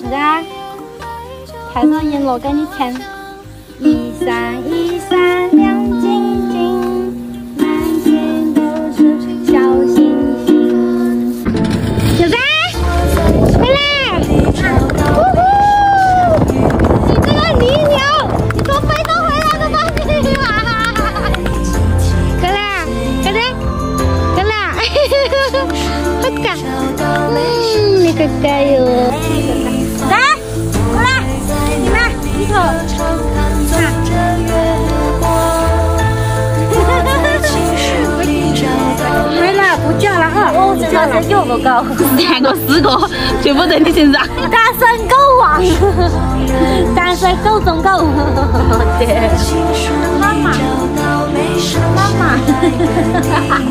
时啊，抬头银楼跟你牵，一闪一闪亮晶晶，满天都是小星星。小白，回来！呜呼！你这个泥牛，你从非洲回来的吗？回来，回来，回来！嘿嘿嘿，快点！嗯，你快点哟！ 又不够，三个四个，全部在你身上。单身狗啊，单身狗中狗。对，妈妈，妈妈。